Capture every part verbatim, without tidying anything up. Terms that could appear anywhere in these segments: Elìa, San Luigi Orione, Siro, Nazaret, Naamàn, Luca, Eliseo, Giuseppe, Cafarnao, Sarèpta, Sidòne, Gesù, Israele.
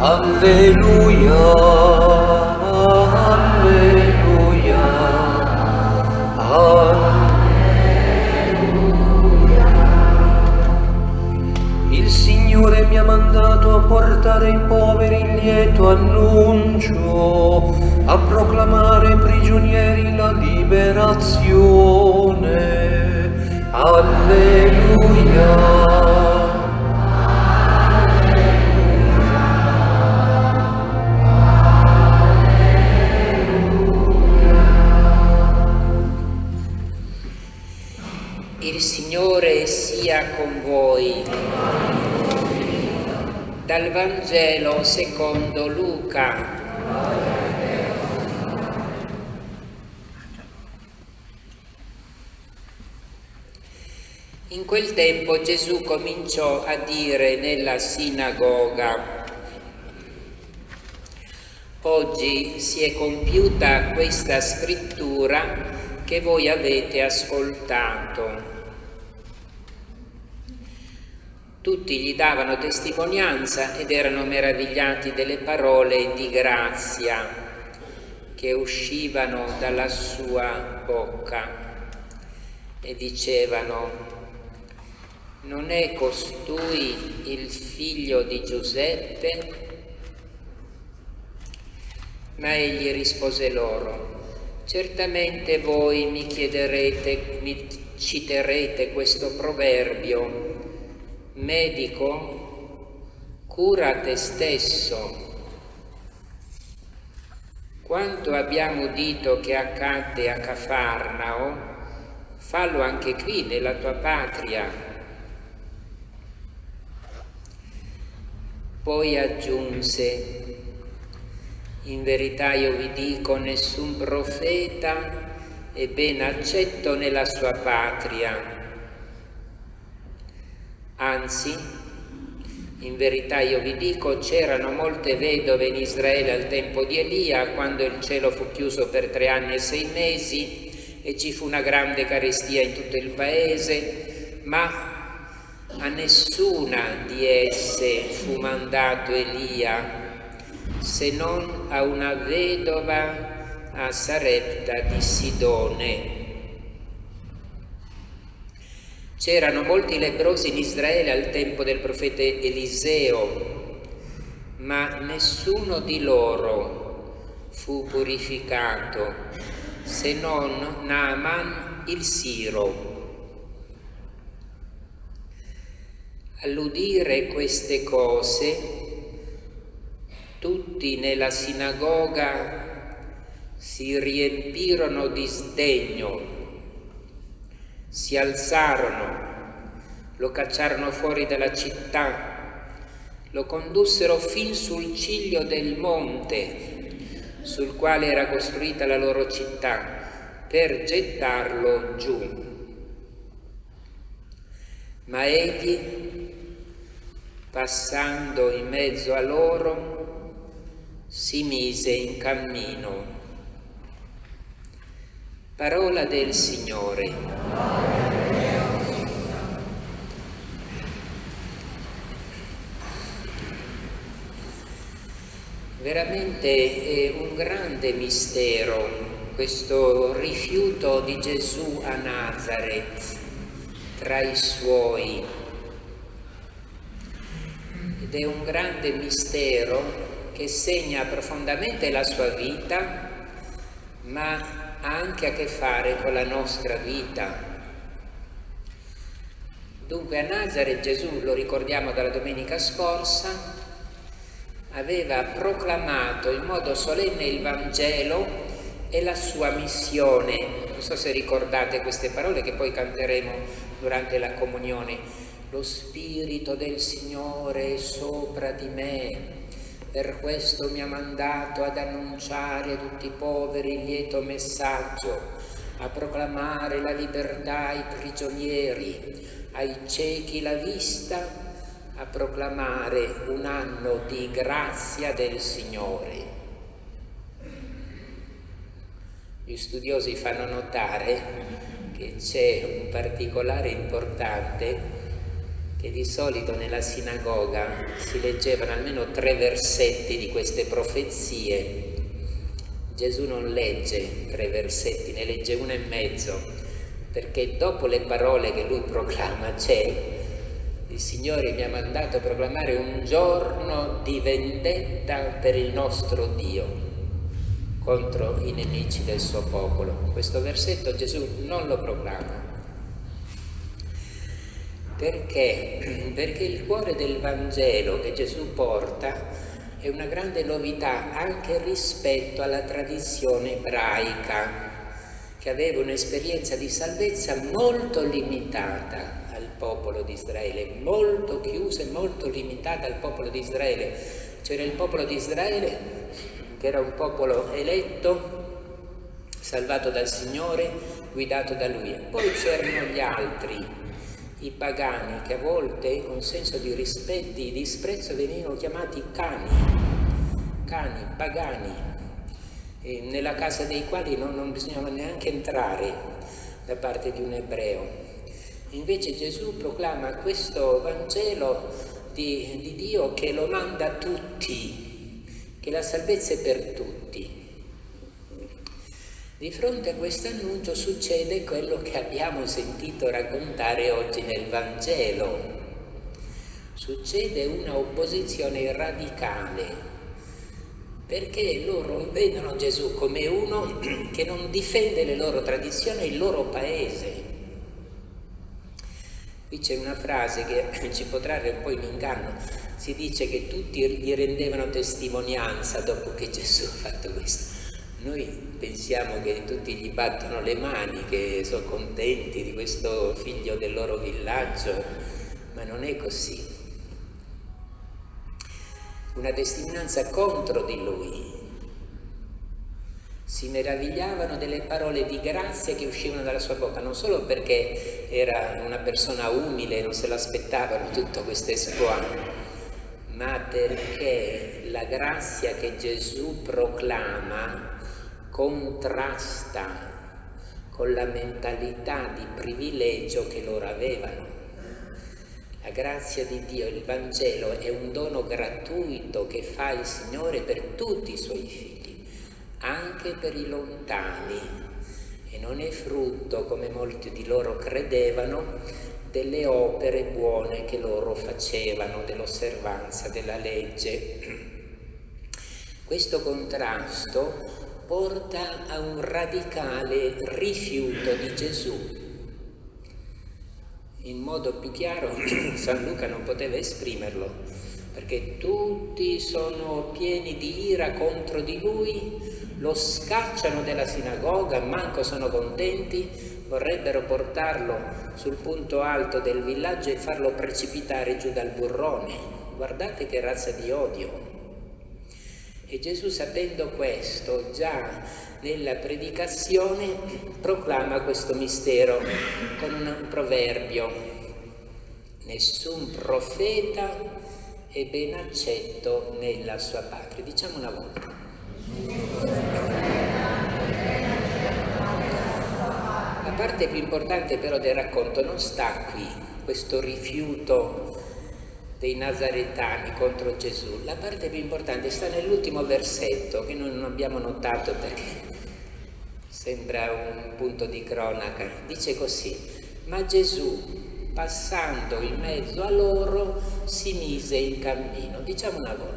Alleluia, alleluia, alleluia. Il Signore mi ha mandato a portare ai poveri il lieto annuncio, a proclamare ai prigionieri la liberazione. Alleluia. Il Signore sia con voi. Dal Vangelo secondo Luca. In quel tempo Gesù cominciò a dire nella sinagoga: oggi si è compiuta questa scrittura che voi avete ascoltato. Tutti gli davano testimonianza ed erano meravigliati delle parole di grazia che uscivano dalla sua bocca e dicevano: non è costui il figlio di Giuseppe? Ma egli rispose loro: certamente voi mi chiederete, mi citerete questo proverbio: medico, cura te stesso. Quanto abbiamo udito che accadde a Cafarnao, fallo anche qui nella tua patria. Poi aggiunse: in verità io vi dico, nessun profeta è ben accetto nella sua patria. Anzi, in verità io vi dico, c'erano molte vedove in Israele al tempo di Elìa, quando il cielo fu chiuso per tre anni e sei mesi e ci fu una grande carestia in tutto il paese, ma a nessuna di esse fu mandato Elìa, se non a una vedova a Sarèpta di Sidòne. C'erano molti lebbrosi in Israele al tempo del profeta Eliseo, ma nessuno di loro fu purificato, se non Naamàn il Siro. All'udire queste cose, tutti nella sinagoga si riempirono di sdegno. Si alzarono, lo cacciarono fuori dalla città, lo condussero fin sul ciglio del monte sul quale era costruita la loro città, per gettarlo giù. Ma egli, passando in mezzo a loro, si mise in cammino. Parola del Signore. Veramente è un grande mistero questo rifiuto di Gesù a Nazaret tra i suoi, ed è un grande mistero che segna profondamente la sua vita, ma ha anche a che fare con la nostra vita. Dunque a Nazaret Gesù, lo ricordiamo dalla domenica scorsa, aveva proclamato in modo solenne il Vangelo e la sua missione. Non so se ricordate queste parole che poi canteremo durante la comunione. Lo Spirito del Signore è sopra di me, per questo mi ha mandato ad annunciare a tutti i poveri il lieto messaggio, a proclamare la libertà ai prigionieri, ai ciechi la vista, a proclamare un anno di grazia del Signore. Gli studiosi fanno notare che c'è un particolare importante che di solito nella sinagoga si leggevano almeno tre versetti di queste profezie. Gesù non legge tre versetti, ne legge uno e mezzo, perché dopo le parole che lui proclama c'è: il Signore mi ha mandato a proclamare un giorno di vendetta per il nostro Dio contro i nemici del suo popolo. Questo versetto Gesù non lo proclama. Perché? Perché il cuore del Vangelo che Gesù porta è una grande novità anche rispetto alla tradizione ebraica, che aveva un'esperienza di salvezza molto limitata al popolo di Israele, molto chiusa e molto limitata al popolo di Israele. C'era il popolo di Israele, che era un popolo eletto, salvato dal Signore, guidato da Lui. Poi c'erano gli altri, i pagani, che a volte con senso di rispetto, di disprezzo, venivano chiamati cani, cani, pagani, e nella casa dei quali non, non bisognava neanche entrare da parte di un ebreo. Invece Gesù proclama questo Vangelo di, di Dio che lo manda a tutti, che la salvezza è per tutti. Di fronte a questo annuncio succede quello che abbiamo sentito raccontare oggi nel Vangelo. Succede una opposizione radicale, perché loro vedono Gesù come uno che non difende le loro tradizioni e il loro paese. Qui c'è una frase che ci può trarre un po' in inganno. Si dice che tutti gli rendevano testimonianza dopo che Gesù ha fatto questo. Noi pensiamo che tutti gli battono le mani, che sono contenti di questo figlio del loro villaggio, ma non è così. Una testimonianza contro di lui. Si meravigliavano delle parole di grazia che uscivano dalla sua bocca, non solo perché era una persona umile, non se l'aspettavano tutto questo esploit, ma perché la grazia che Gesù proclama contrasta con la mentalità di privilegio che loro avevano. La grazia di Dio, il Vangelo, è un dono gratuito che fa il Signore per tutti i Suoi figli, anche per i lontani, e non è frutto, come molti di loro credevano, delle opere buone che loro facevano, dell'osservanza della legge. Questo contrasto porta a un radicale rifiuto di Gesù. In modo più chiaro San Luca non poteva esprimerlo, perché tutti sono pieni di ira contro di lui, lo scacciano dalla sinagoga, manco sono contenti, vorrebbero portarlo sul punto alto del villaggio e farlo precipitare giù dal burrone. Guardate che razza di odio! E Gesù, sapendo questo, già nella predicazione proclama questo mistero con un proverbio: nessun profeta è ben accetto nella sua patria. Diciamo una volta. La parte più importante però del racconto non sta qui, questo rifiuto dei nazaretani contro Gesù. La parte più importante sta nell'ultimo versetto, che noi non abbiamo notato perché sembra un punto di cronaca. Dice così: ma Gesù, passando in mezzo a loro, si mise in cammino. Diciamo una volta.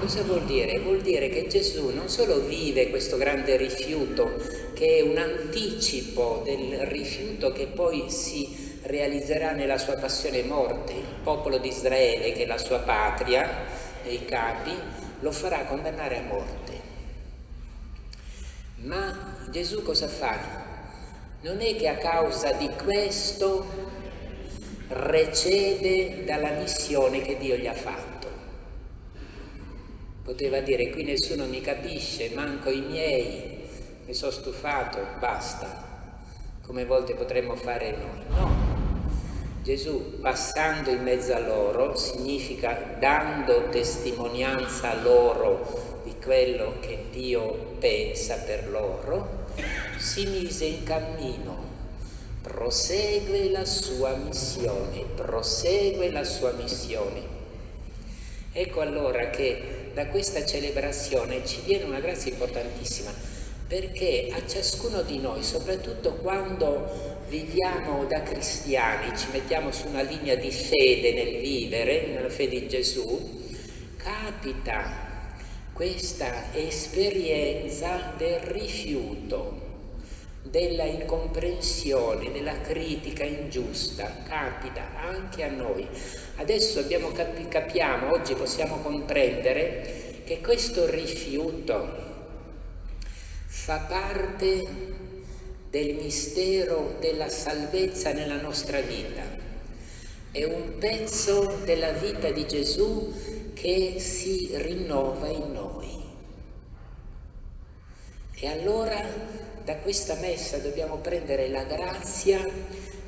Cosa vuol dire? Vuol dire che Gesù non solo vive questo grande rifiuto, che è un anticipo del rifiuto che poi si realizzerà nella sua passione e morte. Il popolo di Israele, che è la sua patria, nei capi, lo farà condannare a morte. Ma Gesù cosa fa? Non è che a causa di questo recede dalla missione che Dio gli ha fatto. Poteva dire: qui nessuno mi capisce, manco i miei, mi sono stufato, basta, come a volte potremmo fare noi. No, Gesù passando in mezzo a loro significa dando testimonianza a loro di quello che Dio pensa per loro, si mise in cammino, prosegue la sua missione, prosegue la sua missione. Ecco allora che da questa celebrazione ci viene una grazia importantissima, perché a ciascuno di noi, soprattutto quando viviamo da cristiani, ci mettiamo su una linea di fede nel vivere, nella fede in Gesù, capita questa esperienza del rifiuto, della incomprensione, della critica ingiusta, capita anche a noi. Adesso abbiamo capi- capiamo, oggi possiamo comprendere che questo rifiuto fa parte del mistero della salvezza nella nostra vita. È un pezzo della vita di Gesù che si rinnova in noi. E allora da questa messa dobbiamo prendere la grazia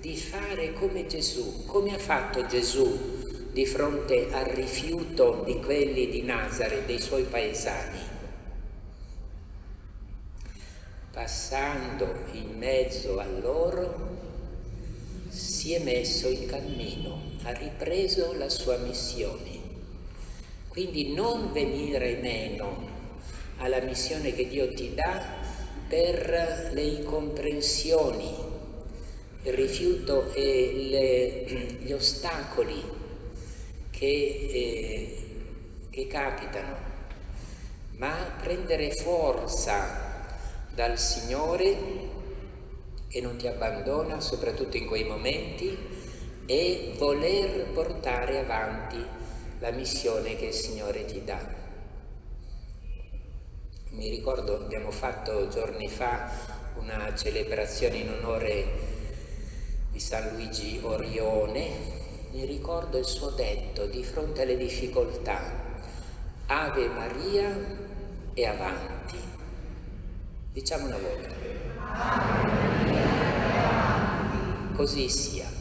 di fare come Gesù, come ha fatto Gesù di fronte al rifiuto di quelli di Nazaret, dei suoi paesani. Passando in mezzo a loro, si è messo in cammino, ha ripreso la sua missione. Quindi non venire meno alla missione che Dio ti dà per le incomprensioni, il rifiuto e le, gli ostacoli che, eh, che capitano, ma prendere forza dal Signore che non ti abbandona, soprattutto in quei momenti, e voler portare avanti la missione che il Signore ti dà. Mi ricordo, abbiamo fatto giorni fa una celebrazione in onore di San Luigi Orione. Mi ricordo il suo detto di fronte alle difficoltà: Ave Maria e avanti. Diciamo una volta. Così sia.